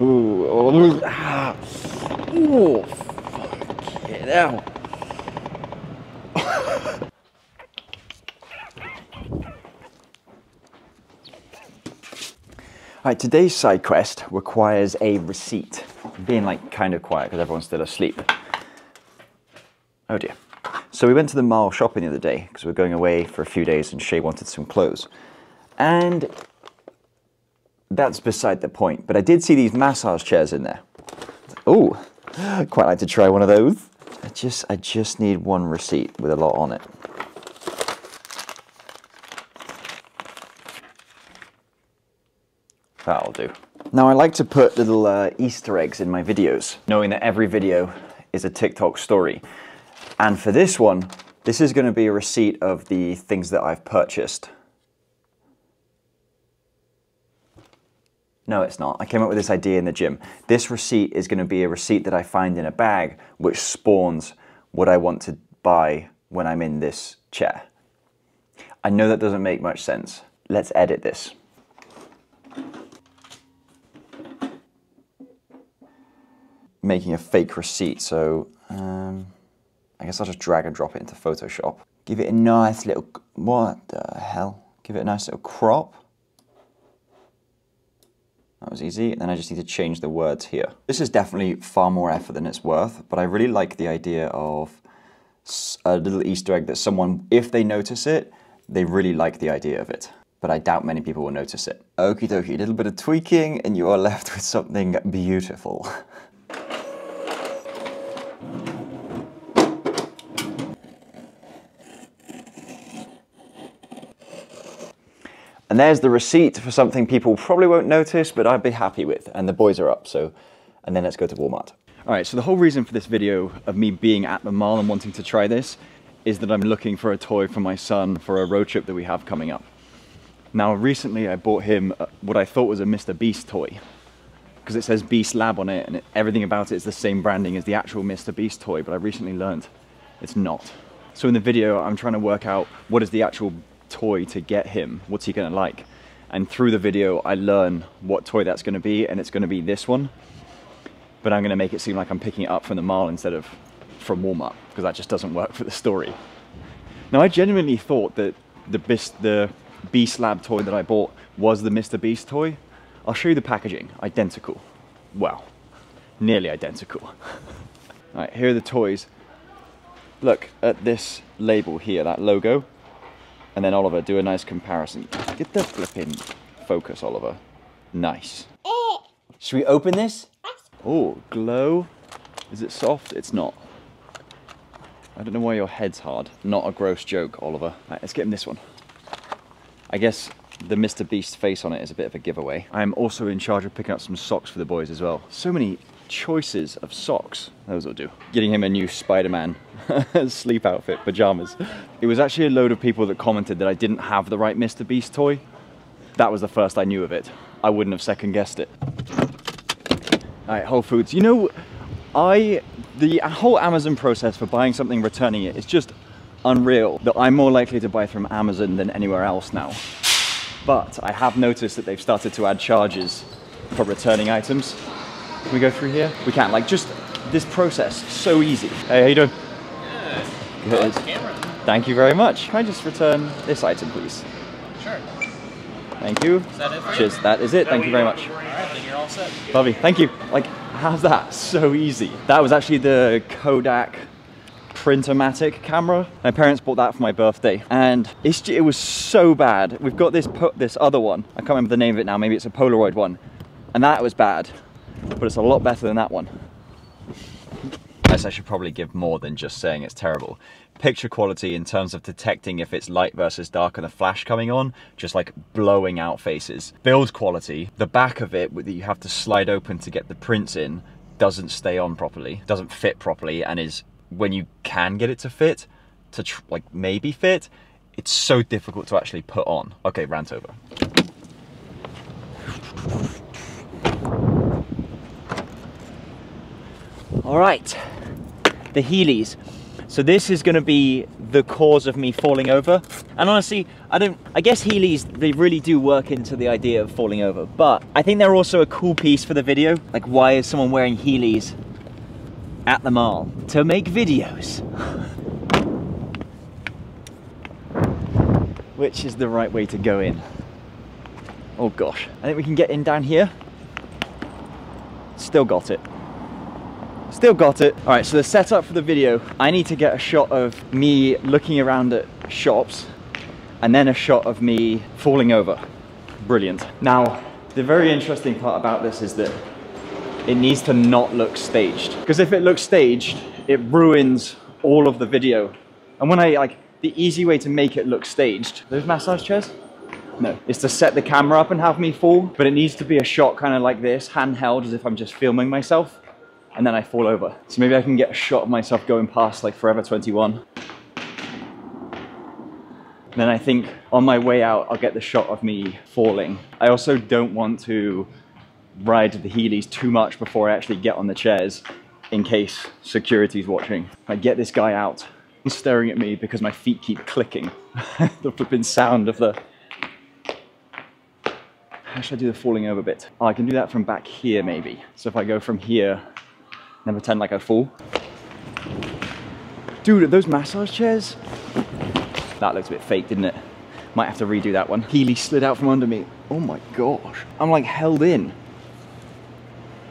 Ooh, oh, ah. Ooh, fuck it out. Right, today's side quest requires a receipt. I'm being like kind of quiet because everyone's still asleep. Oh dear. So we went to the mall shopping the other day because we were going away for a few days and Shay wanted some clothes. And that's beside the point, but I did see these massage chairs in there. Oh, quite like to try one of those. I just need one receipt with a lot on it. That'll do. Now I like to put little Easter eggs in my videos, knowing that every video is a TikTok story. And for this one, this is going to be a receipt of the things that I've purchased. No, it's not. I came up with this idea in the gym. This receipt is going to be a receipt that I find in a bag, which spawns what I want to buy when I'm in this chair. I know that doesn't make much sense. Let's edit this. Making a fake receipt, so I guess I'll just drag and drop it into Photoshop. Give it a nice little, what the hell? Give it a nice little crop. That was easy, and then I just need to change the words here. This is definitely far more effort than it's worth, but I really like the idea of a little Easter egg that someone, if they notice it, they really like the idea of it. But I doubt many people will notice it. Okie dokie, a little bit of tweaking, and you are left with something beautiful. And there's the receipt for something people probably won't notice, but I'd be happy with. And the boys are up, so... And then let's go to Walmart. All right, so the whole reason for this video of me being at the mall and wanting to try this is that I'm looking for a toy for my son for a road trip that we have coming up. Now, recently I bought him what I thought was a Mr. Beast toy, because it says Beast Lab on it, and everything about it is the same branding as the actual Mr. Beast toy, but I recently learned it's not. So in the video, I'm trying to work out what is the actual toy to get him, what's he gonna like, and through the video I learn what toy that's gonna be, and it's gonna be this one, but I'm gonna make it seem like I'm picking it up from the mall instead of from Walmart, because that just doesn't work for the story. Now I genuinely thought that the Beast Lab toy that I bought was the Mr. Beast toy. I'll show you the packaging, identical, well, nearly identical. Alright, here are the toys. Look at this label here, that logo. And then Oliver, do a nice comparison. Get the flipping focus, Oliver. Nice. Should we open this? Oh, glow. Is it soft? It's not. I don't know why your head's hard. Not a gross joke, Oliver. All right, let's get him this one. I guess the Mr. Beast face on it is a bit of a giveaway. I'm also in charge of picking up some socks for the boys as well. So many choices of socks. Those will do. Getting him a new Spider-Man sleep outfit, pajamas. It was actually a load of people that commented that I didn't have the right Mr. Beast toy. That was the first I knew of it. I wouldn't have second guessed it. All right, Whole Foods. You know, the whole Amazon process for buying something, returning it, is just unreal. That I'm more likely to buy from Amazon than anywhere else now. But I have noticed that they've started to add charges for returning items. Can we go through here? We can, like, just this process, so easy. Hey, how you doing? Good. I like the camera. Thank you very much. Can I just return this item, please? Sure. Thank you. Is that it for you? Cheers, that is it. Thank you very much. All right, then you're all set. Lovely, thank you. Like, how's that? So easy. That was actually the Kodak Print-O-Matic camera. My parents bought that for my birthday, and it was so bad. We've got this other one. I can't remember the name of it now. Maybe it's a Polaroid one, and that was bad. But it's a lot better than that one. I guess I should probably give more than just saying it's terrible. Picture quality in terms of detecting if it's light versus dark and the flash coming on, just like blowing out faces. Build quality, the back of it that you have to slide open to get the prints in, doesn't stay on properly, doesn't fit properly, and is, when you can get it to fit, to like maybe fit, it's so difficult to actually put on. Okay, rant over. All right, the Heelys. So this is gonna be the cause of me falling over. And honestly, I guess Heelys, they really do work into the idea of falling over, but I think they're also a cool piece for the video. Like, why is someone wearing Heelys at the mall? To make videos. Which is the right way to go in. Oh gosh, I think we can get in down here. Still got it. Still got it. All right, so the setup for the video, I need to get a shot of me looking around at shops and then a shot of me falling over. Brilliant. Now, the very interesting part about this is that it needs to not look staged, because if it looks staged, it ruins all of the video. And when I, like, the easy way to make it look staged, those massage chairs? No, it's to set the camera up and have me fall, but it needs to be a shot kind of like this, handheld, as if I'm just filming myself. And then I fall over. So maybe I can get a shot of myself going past like Forever 21. And then I think on my way out, I'll get the shot of me falling. I also don't want to ride the Heelys too much before I actually get on the chairs, in case security's watching. I get this guy out and staring at me because my feet keep clicking. The flipping sound of the... How should I do the falling over bit? Oh, I can do that from back here maybe. So if I go from here, then pretend like I fall. Dude, are those massage chairs? That looks a bit fake, didn't it? Might have to redo that one. Heelys slid out from under me. Oh my gosh. I'm like held in.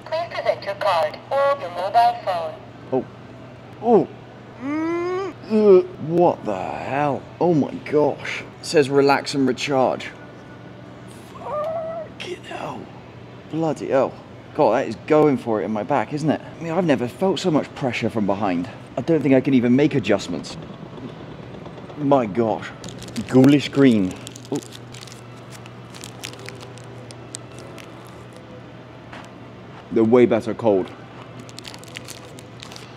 Please select your card or your mobile phone. Oh. Oh. What the hell? Oh my gosh. It says relax and recharge. Fucking hell. Bloody hell. God, that is going for it in my back, isn't it? I mean, I've never felt so much pressure from behind. I don't think I can even make adjustments. My gosh. Ghoulish green. Ooh. They're way better cold.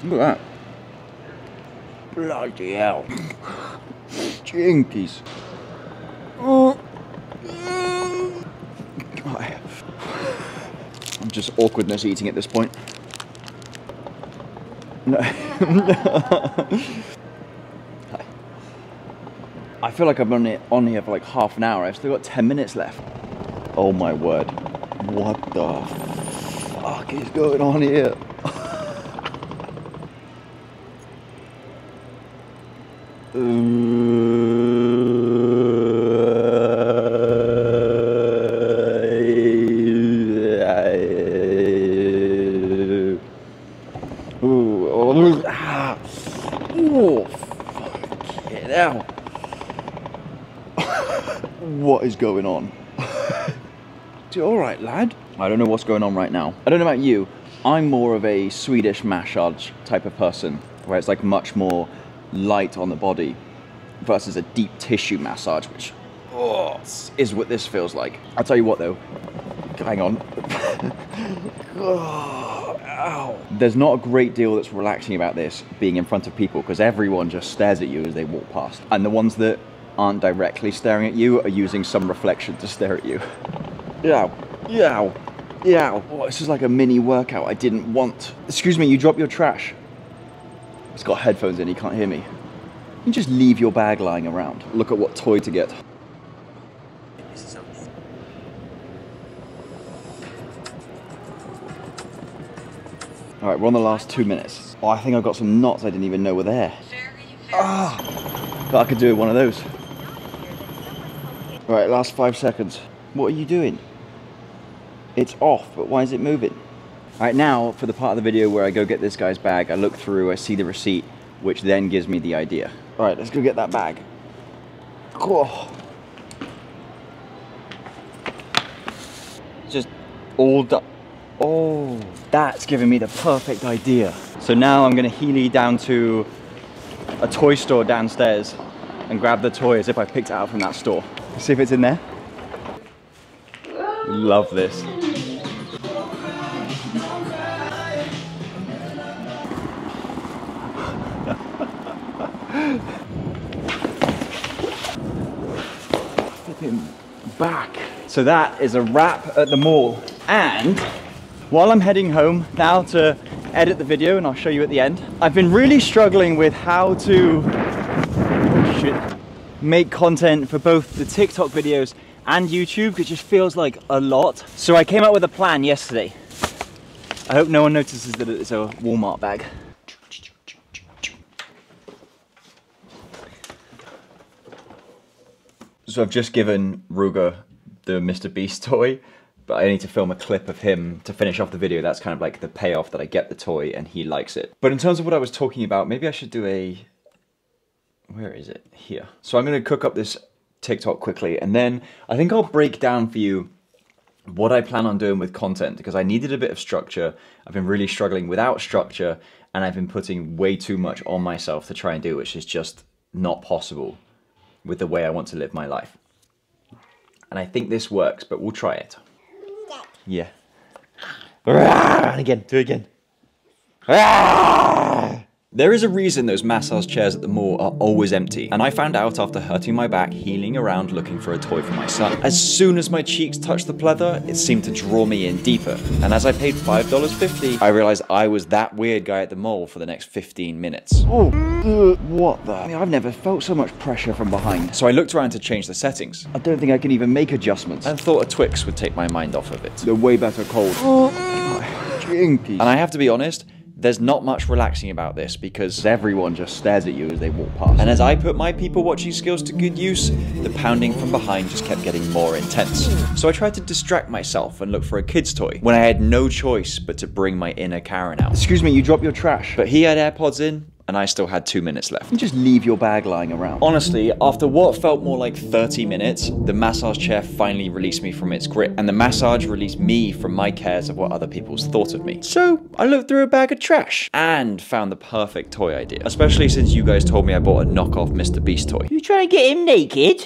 Look at that. Bloody hell. Jinkies. Oh. I'm just awkwardness eating at this point. No. I feel like I've been on here for like half an hour. I've still got 10 minutes left. Oh my word. What the fuck is going on here? What is going on? Dude, all right, lad. I don't know what's going on right now. I don't know about you. I'm more of a Swedish massage type of person, where it's like much more light on the body versus a deep tissue massage, which is what this feels like. I'll tell you what though. Hang on. Ow. There's not a great deal that's relaxing about this being in front of people, because everyone just stares at you as they walk past. And the ones that aren't directly staring at you are using some reflection to stare at you. Yow, yow, yow. Oh, this is like a mini workout I didn't want. Excuse me, you dropped your trash. It's got headphones in, he can't hear me. You can just leave your bag lying around. Look at what toy to get. All right, we're on the last 2 minutes. Oh, I think I've got some knots I didn't even know were there. Ah, but I could do one of those. All right, last 5 seconds. What are you doing? It's off, but why is it moving? All right, now for the part of the video where I go get this guy's bag, I look through, I see the receipt, which then gives me the idea. All right, let's go get that bag. Oh. Just all done. Oh, that's giving me the perfect idea. So now I'm gonna Heely down to a toy store downstairs and grab the toy as if I picked it out from that store. See if it's in there. Love this. Back. So that is a wrap at the mall. And while I'm heading home now to edit the video and I'll show you at the end. I've been really struggling with how to make content for both the TikTok videos and YouTube, because it just feels like a lot. So I came up with a plan yesterday. I hope no one notices that it's a Walmart bag. So I've just given Ruger the Mr. Beast toy, but I need to film a clip of him to finish off the video. That's kind of like the payoff, that I get the toy and he likes it. But in terms of what I was talking about, maybe I should do a... where is it? Here. So I'm going to cook up this TikTok quickly, and then I think I'll break down for you what I plan on doing with content, because I needed a bit of structure. I've been really struggling without structure, and I've been putting way too much on myself to try and do, which is just not possible with the way I want to live my life. And I think this works, but we'll try it. Yeah. Again, do it again. There is a reason those massage chairs at the mall are always empty, and I found out after hurting my back heeling around looking for a toy for my son. As soon as my cheeks touched the pleather, it seemed to draw me in deeper, and as I paid $5.50, I realized I was that weird guy at the mall for the next 15 minutes. Oh, what the? I mean, I've never felt so much pressure from behind. So I looked around to change the settings. I don't think I can even make adjustments. And thought a Twix would take my mind off of it. They're way better cold. Oh, drinky. And I have to be honest, there's not much relaxing about this, because everyone just stares at you as they walk past. And as I put my people watching skills to good use, the pounding from behind just kept getting more intense. So I tried to distract myself and look for a kid's toy, when I had no choice but to bring my inner Karen out. Excuse me, you dropped your trash. But he had AirPods in, and I still had 2 minutes left. Just leave your bag lying around. Honestly, after what felt more like 30 minutes, the massage chair finally released me from its grip, and the massage released me from my cares of what other people's thought of me. So I looked through a bag of trash and found the perfect toy idea, especially since you guys told me I bought a knockoff Mr. Beast toy. You trying to get him naked?